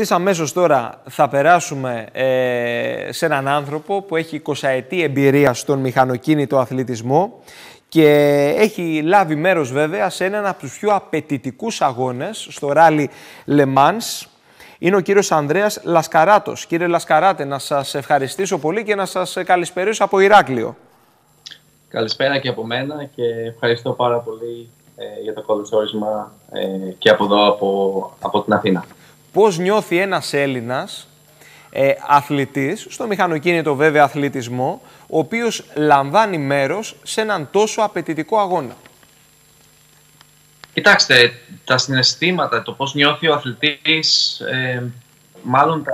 ευθύς αμέσως τώρα θα περάσουμε σε έναν άνθρωπο που έχει 20ετή εμπειρία στον μηχανοκίνητο αθλητισμό και έχει λάβει μέρος βέβαια σε έναν από τους πιο απαιτητικούς αγώνες στο Rally Le Mans. Είναι ο κύριος Ανδρέας Λασκαράτος. Κύριε Λασκαράτε, να σας ευχαριστήσω πολύ και να σας καλησπερίσω από Ηράκλειο. Καλησπέρα και από μένα και ευχαριστώ πάρα πολύ για το καλωσόρισμα και από εδώ, από την Αθήνα. Πώς νιώθει ένας Έλληνας αθλητής, στο μηχανοκίνητο βέβαια αθλητισμό, ο οποίος λαμβάνει μέρος σε έναν τόσο απαιτητικό αγώνα? Κοιτάξτε, τα συναισθήματα, το πώς νιώθει ο αθλητής, μάλλον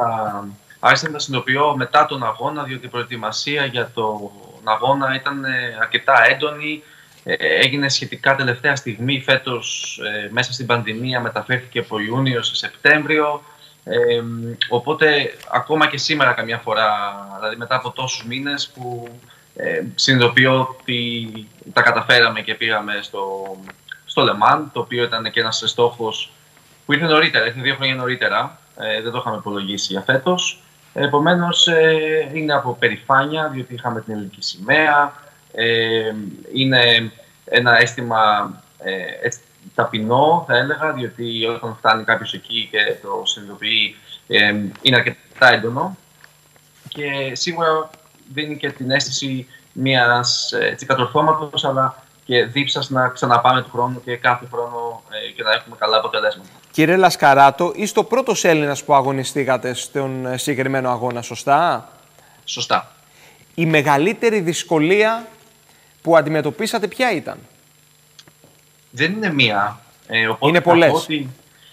άρχισα να τα συνειδητοποιώ μετά τον αγώνα, διότι η προετοιμασία για τον αγώνα ήταν αρκετά έντονη. Έγινε σχετικά τελευταία στιγμή φέτος, μέσα στην πανδημία, μεταφέρθηκε από Ιούνιο σε Σεπτέμβριο. Οπότε ακόμα και σήμερα καμιά φορά, δηλαδή μετά από τόσους μήνες που συνειδητοποιώ ότι τα καταφέραμε και πήγαμε στο Le Mans, το οποίο ήταν και ένας στόχος που ήρθε νωρίτερα, ήρθε 2 χρόνια νωρίτερα, δεν το είχαμε υπολογίσει για φέτος. Επομένως είναι από περηφάνεια, διότι είχαμε την ελληνική σημαία. Είναι ένα αίσθημα ταπεινό, θα έλεγα, διότι όταν φτάνει κάποιος εκεί και το συνειδητοποιεί, είναι αρκετά έντονο και σίγουρα δίνει και την αίσθηση μιας κατορθώματος, αλλά και δίψας να ξαναπάμε του χρόνου και κάθε χρόνο και να έχουμε καλά αποτελέσματα. Κύριε Λασκαράτο, είστε ο πρώτος Έλληνας που αγωνιστήκατε στον συγκεκριμένο αγώνα, σωστά? Σωστά. Η μεγαλύτερη δυσκολία που αντιμετωπίσατε ποια ήταν? Δεν είναι μία. Οπότε είναι πολλές. Ότι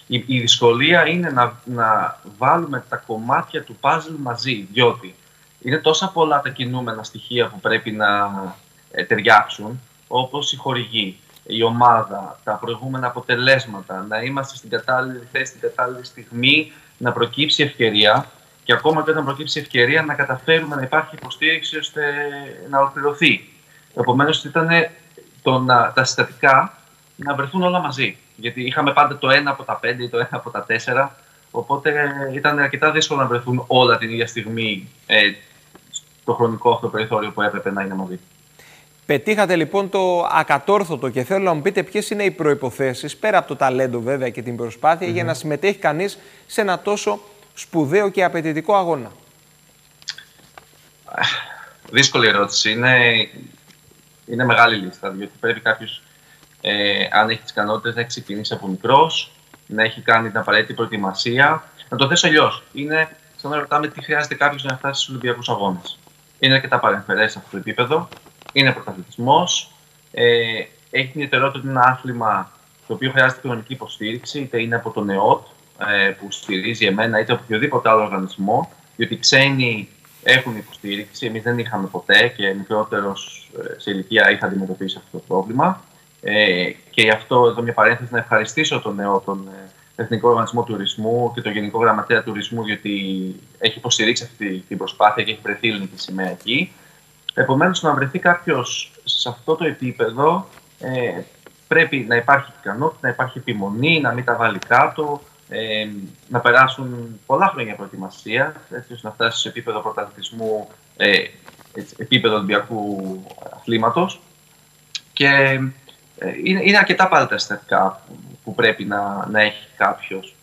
η δυσκολία είναι να βάλουμε τα κομμάτια του puzzle μαζί, διότι είναι τόσα πολλά τα κινούμενα στοιχεία που πρέπει να ταιριάξουν, όπως η χορηγή, η ομάδα, τα προηγούμενα αποτελέσματα, να είμαστε στην κατάλληλη θέση, στην κατάλληλη στιγμή, να προκύψει ευκαιρία. Και ακόμα και όταν προκύψει ευκαιρία να καταφέρουμε να υπάρχει υποστήριξη ώστε να ολοκληρωθεί. Επομένως ήταν τα συστατικά να βρεθούν όλα μαζί. Γιατί είχαμε πάντα το 1 από τα 5 ή το 1 από τα 4. Οπότε ήταν αρκετά δύσκολο να βρεθούν όλα την ίδια στιγμή στο χρονικό αυτό περιθώριο που έπρεπε να είναι μαζί. Πετύχατε λοιπόν το ακατόρθωτο και θέλω να μου πείτε ποιες είναι οι προϋποθέσεις, πέρα από το ταλέντο βέβαια και την προσπάθεια, για να συμμετέχει κανείς σε ένα τόσο σπουδαίο και απαιτητικό αγώνα? Δύσκολη ερώτηση. Είναι μεγάλη λίστα, διότι πρέπει κάποιος, αν έχει τις ικανότητες, να έχει ξεκινήσει από μικρός, να έχει κάνει την απαραίτητη προετοιμασία. Να το θέσω αλλιώς. Είναι σαν να ρωτάμε τι χρειάζεται κάποιος για να φτάσει στους Ολυμπιακούς Αγώνες. Είναι αρκετά παρεμφερές σε αυτό το επίπεδο. Είναι πρωταθλητισμός. Έχει την ιδιαιτερότητα ότι είναι ένα άθλημα το οποίο χρειάζεται κοινωνική υποστήριξη, είτε είναι από τον ΕΟΤ, που στηρίζει εμένα, είτε από οποιοδήποτε άλλο οργανισμό, διότι οι ξένοι έχουν υποστήριξη. Εμείς δεν είχαμε ποτέ και μικρότερος σε ηλικία είχα αντιμετωπίσει αυτό το πρόβλημα. Και γι' αυτό εδώ μια παρένθεση να ευχαριστήσω τον ΕΟ, τον Εθνικό Οργανισμό Τουρισμού και τον Γενικό Γραμματέα Τουρισμού, διότι έχει υποστηρίξει αυτή την προσπάθεια και έχει βρεθεί η ελληνική σημαία εκεί. Επομένως, να βρεθεί κάποιος σε αυτό το επίπεδο, πρέπει να υπάρχει ικανότητα, να υπάρχει επιμονή, να μην τα βάλει κάτω. Να περάσουν πολλά χρόνια προετοιμασία, έτσι ώστε να φτάσει σε επίπεδο πρωταθλητισμού, επίπεδο Ολυμπιακού αθλήματος. Και είναι αρκετά πάρα τα συστατικά που πρέπει να έχει κάποιος.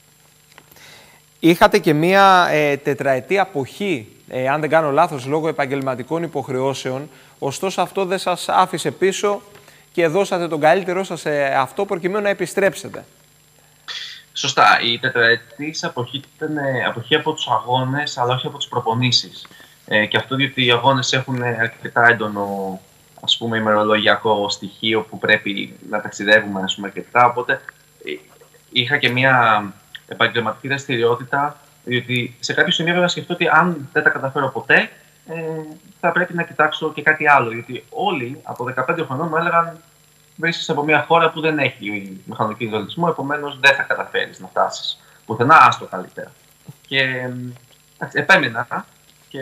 Είχατε και μία τετραετή αποχή, αν δεν κάνω λάθος, λόγω επαγγελματικών υποχρεώσεων. Ωστόσο, αυτό δεν σας άφησε πίσω και δώσατε τον καλύτερό σας σε αυτό προκειμένου να επιστρέψετε. Σωστά. Η τετραετής αποχή ήταν αποχή από τους αγώνες, αλλά όχι από τις προπονήσεις. Και αυτό διότι οι αγώνες έχουν αρκετά έντονο, ας πούμε, ημερολογιακό στοιχείο που πρέπει να ταξιδεύουμε, ας πούμε, αρκετά. Οπότε είχα και μια επαγγελματική δραστηριότητα, διότι σε κάποιο σημείο βέβαια σκεφτώ ότι αν δεν τα καταφέρω ποτέ, θα πρέπει να κοιτάξω και κάτι άλλο. Γιατί όλοι από 15 χρονών μου έλεγαν: βρίσκεσαι από μια χώρα που δεν έχει μηχανοκίνητο αθλητισμό, επομένως δεν θα καταφέρεις να φτάσεις πουθενά, άστο καλύτερα. Και επέμεινα και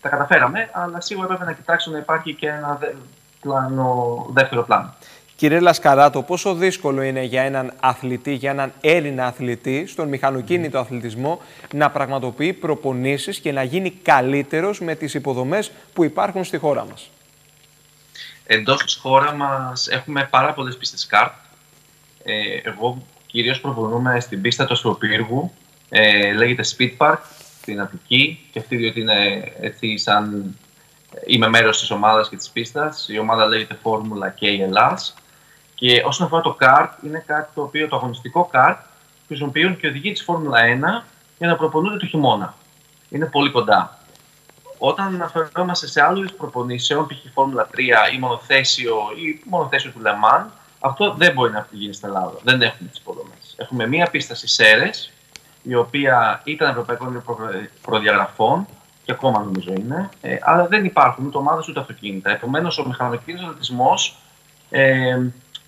τα καταφέραμε, αλλά σίγουρα έπρεπε να κοιτάξω να υπάρχει και ένα δεύτερο πλάνο. Κύριε Λασκαράτο, πόσο δύσκολο είναι για έναν αθλητή, για έναν Έλληνα αθλητή, στον μηχανοκίνητο αθλητισμό, να πραγματοποιεί προπονήσεις και να γίνει καλύτερος με τις υποδομές που υπάρχουν στη χώρα μας? Εντός της χώρα μας έχουμε πάρα πολλές πίστες καρτ. Εγώ κυρίως προπονούμε στην πίστα του Αστροπύργου, λέγεται Speed Park, στην Αττική, και αυτή διότι είναι έτσι σαν... Είμαι μέρος της ομάδας και της πίστας. Η ομάδα λέγεται Formula K Hellas. Και όσον αφορά το καρτ, είναι κάτι το οποίο, το αγωνιστικό καρτ, χρησιμοποιούν και οδηγοί της Formula 1 για να προπονούνται το χειμώνα. Είναι πολύ κοντά. Όταν αναφερόμαστε σε άλλες προπονήσεις, π.χ. Formula 3 ή μονοθέσιο του Le Mans, αυτό δεν μπορεί να γίνει στην Ελλάδα. Δεν έχουμε τις υποδομές. Έχουμε μία πίστα στις Σέρρες, η οποία ήταν ευρωπαϊκών προδιαγραφών. Και ακόμα νομίζω είναι, αλλά δεν υπάρχουν ούτε ομάδες ούτε αυτοκίνητα. Επομένως, ο μηχανοκίνητος αθλητισμός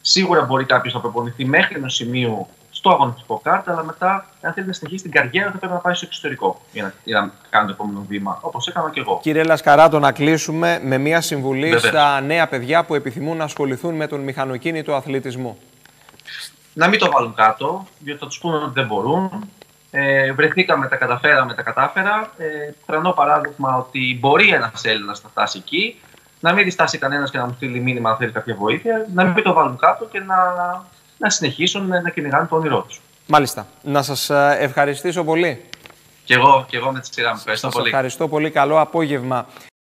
σίγουρα μπορεί κάποιος να προπονηθεί μέχρι ενός σημείου στο αγωνιστικό κάρτα, αλλά μετά, αν θέλει να συνεχίσει την καριέρα, θα πρέπει να πάει στο εξωτερικό για να κάνει το επόμενο βήμα, όπως έκανα και εγώ. Κύριε Λασκαράτο, να κλείσουμε με μία συμβουλή στα νέα παιδιά που επιθυμούν να ασχοληθούν με τον μηχανοκίνητο αθλητισμό. Να μην το βάλουν κάτω, διότι θα τους πούνε ότι δεν μπορούν. Βρεθήκαμε, τα κατάφερα. Τρανό παράδειγμα ότι μπορεί ένας Έλληνας να φτάσει εκεί. Να μην διστάσει κανένας και να μου στείλει μήνυμα αν θέλει κάποια βοήθεια. Να μην το βάλουν κάτω και να συνεχίσουν να κυνηγάνε το όνειρό τους. Μάλιστα. Να σας ευχαριστήσω πολύ. Και εγώ με τη σειρά μου. Ευχαριστώ πολύ. Σας ευχαριστώ πολύ. Καλό απόγευμα.